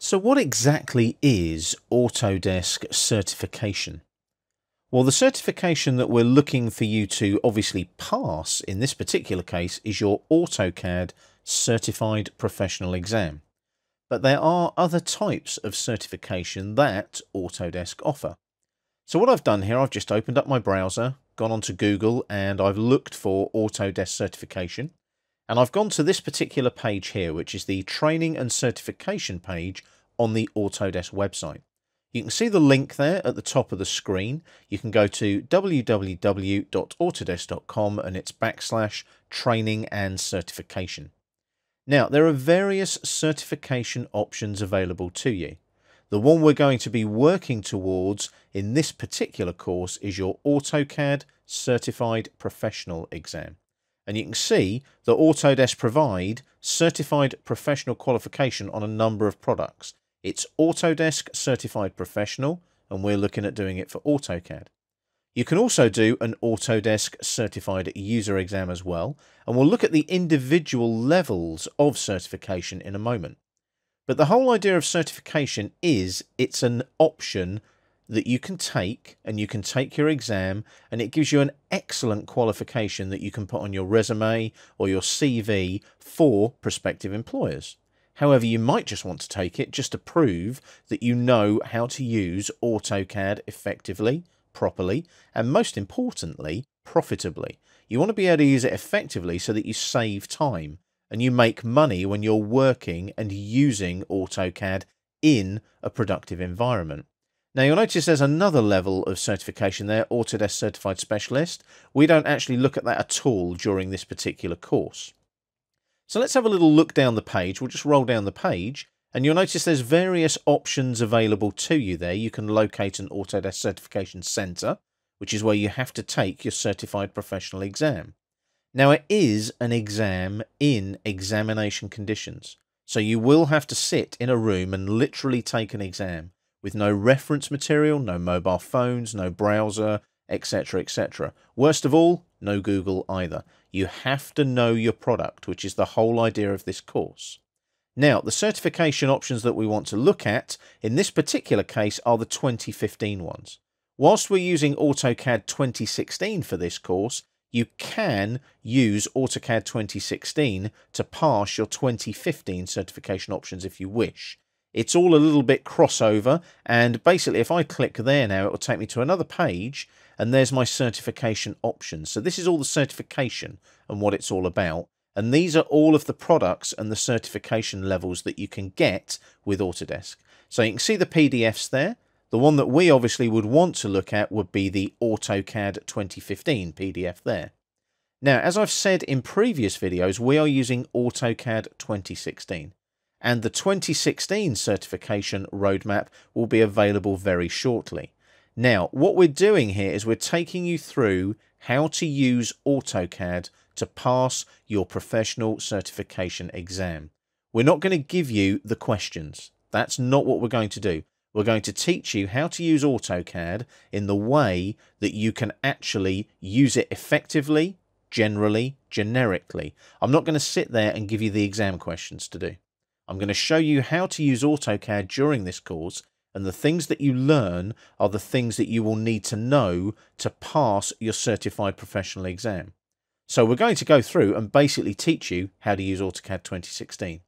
So what exactly is Autodesk certification? Well, the certification that we're looking for you to obviously pass in this particular case is your AutoCAD Certified Professional exam. But there are other types of certification that Autodesk offer. So what I've done here, I've just opened up my browser, gone onto Google, and I've looked for Autodesk certification. And I've gone to this particular page here, which is the training and certification page on the Autodesk website. You can see the link there at the top of the screen. You can go to www.autodesk.com and it's /training and certification. Now, there are various certification options available to you. The one we're going to be working towards in this particular course is your AutoCAD Certified Professional exam. And you can see that Autodesk provide certified professional qualification on a number of products. It's Autodesk Certified Professional, and we're looking at doing it for AutoCAD. You can also do an Autodesk Certified User exam as well, and we'll look at the individual levels of certification in a moment. But the whole idea of certification is it's an option that you can take, and you can take your exam, and it gives you an excellent qualification that you can put on your resume or your CV for prospective employers. However, you might just want to take it just to prove that you know how to use AutoCAD effectively, properly, and most importantly, profitably. You want to be able to use it effectively so that you save time and you make money when you're working and using AutoCAD in a productive environment. Now, you'll notice there's another level of certification there, Autodesk Certified Specialist. We don't actually look at that at all during this particular course. So let's have a little look down the page. We'll just roll down the page, and you'll notice there's various options available to you there. You can locate an Autodesk Certification Centre, which is where you have to take your Certified Professional exam. Now, it is an exam in examination conditions, so you will have to sit in a room and literally take an exam, with no reference material, no mobile phones, no browser, etc, etc. Worst of all, no Google either. You have to know your product, which is the whole idea of this course. Now, the certification options that we want to look at in this particular case are the 2015 ones. Whilst we're using AutoCAD 2016 for this course, you can use AutoCAD 2016 to pass your 2015 certification options if you wish. It's all a little bit crossover, and basically if I click there now, it will take me to another page, and there's my certification options. So this is all the certification and what it's all about. And these are all of the products and the certification levels that you can get with Autodesk. So you can see the PDFs there. The one that we obviously would want to look at would be the AutoCAD 2015 PDF there. Now, as I've said in previous videos, we are using AutoCAD 2016. And the 2016 certification roadmap will be available very shortly. Now, what we're doing here is we're taking you through how to use AutoCAD to pass your professional certification exam. We're not going to give you the questions. That's not what we're going to do. We're going to teach you how to use AutoCAD in the way that you can actually use it effectively, generally, generically. I'm not going to sit there and give you the exam questions to do. I'm going to show you how to use AutoCAD during this course, and the things that you learn are the things that you will need to know to pass your Certified Professional exam. So we're going to go through and basically teach you how to use AutoCAD 2016.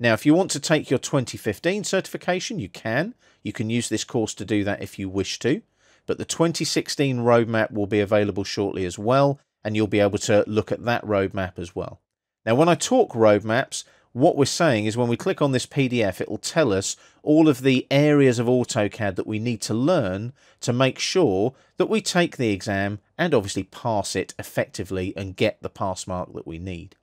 Now, if you want to take your 2015 certification, you can. You can use this course to do that if you wish to, but the 2016 roadmap will be available shortly as well, and you'll be able to look at that roadmap as well. Now, when I talk roadmaps, what we're saying is when we click on this PDF, it will tell us all of the areas of AutoCAD that we need to learn to make sure that we take the exam and obviously pass it effectively and get the pass mark that we need.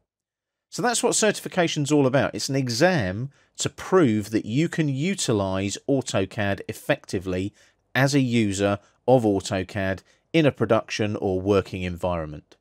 So that's what certification's all about. It's an exam to prove that you can utilize AutoCAD effectively as a user of AutoCAD in a production or working environment.